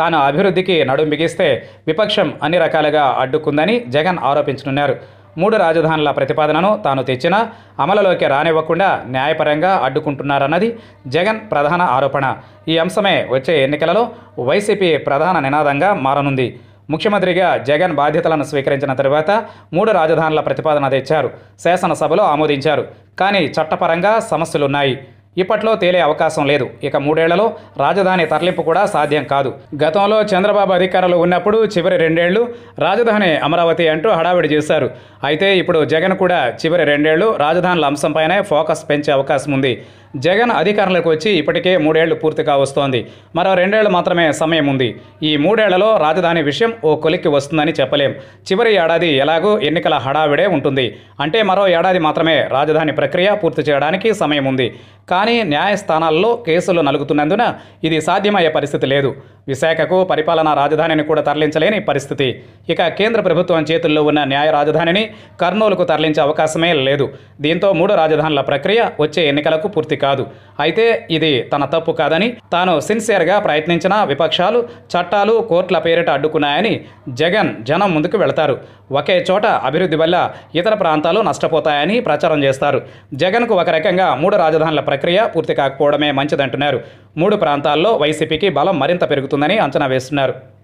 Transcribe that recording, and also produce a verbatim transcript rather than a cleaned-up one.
తాను అభివృద్ధికి నడుం బిగిస్తే విపక్షం అన్ని రకాలుగా అడ్డుకుందని జగన్ ఆరోపించనున్నారు. మూడు రాజధానుల ప్రతిపాదనను తాను తెచ్చినా అమలులోకి రానివ్వకుండా న్యాయపరంగా అడ్డుకుంటున్నారన్నది జగన్ ప్రధాన ఆరోపణ. ఈ అంశమే వచ్చే ఎన్నికలలో వైసీపీ ప్రధాన నినాదంగా మారనుంది. ముఖ్యమంత్రిగా జగన్ బాధ్యతలను స్వీకరించిన తర్వాత మూడు రాజధానుల ప్రతిపాదన తెచ్చారు. శాసనసభలో ఆమోదించారు. కానీ చట్టపరంగా సమస్యలున్నాయి. ఇప్పట్లో తేలే అవకాశం లేదు. ఇక మూడేళ్లలో రాజధాని తరలింపు కూడా సాధ్యం కాదు. గతంలో చంద్రబాబు అధికారంలో ఉన్నప్పుడు చివరి రెండేళ్లు రాజధాని అమరావతి అంటూ హడావిడి చేశారు. అయితే ఇప్పుడు జగన్ కూడా చివరి రెండేళ్లు రాజధానుల అంశంపైనే ఫోకస్ పెంచే అవకాశం ఉంది. జగన్ అధికారంలోకి వచ్చి ఇప్పటికే మూడేళ్లు పూర్తిగా వస్తోంది. మరో రెండేళ్లు మాత్రమే సమయం ఉంది. ఈ మూడేళ్లలో రాజధాని విషయం ఓ కొలిక్కి వస్తుందని చెప్పలేం. చివరి ఏడాది ఎలాగూ ఎన్నికల హడావిడే ఉంటుంది. అంటే మరో ఏడాది మాత్రమే రాజధాని ప్రక్రియ పూర్తి చేయడానికి సమయం ఉంది. కానీ న్యాయస్థానాల్లో కేసులు నలుగుతున్నందున ఇది సాధ్యమయ్యే పరిస్థితి లేదు. విశాఖకు పరిపాలనా రాజధానిని కూడా తరలించలేని పరిస్థితి. ఇక కేంద్ర ప్రభుత్వం చేతుల్లో ఉన్న న్యాయ రాజధానిని కర్నూలుకు తరలించే అవకాశమే లేదు. దీంతో మూడు రాజధానుల ప్రక్రియ వచ్చే ఎన్నికలకు పూర్తి కాదు. అయితే ఇది తన తప్పు కాదని, తాను సిన్సియర్గా ప్రయత్నించిన విపక్షాలు చట్టాలు కోర్టుల పేరిట అడ్డుకున్నాయని జగన్ జనం ముందుకు వెళతారు. ఒకే చోట అభివృద్ధి వల్ల ఇతర ప్రాంతాలు నష్టపోతాయని ప్రచారం చేస్తారు. జగన్కు ఒక రకంగా మూడు రాజధానుల ప్రక్రియ పూర్తి కాకపోవడమే మంచిదంటున్నారు. మూడు ప్రాంతాల్లో వైసీపీకి బలం మరింత పెరుగుతుందని అంచనా వేస్తున్నారు.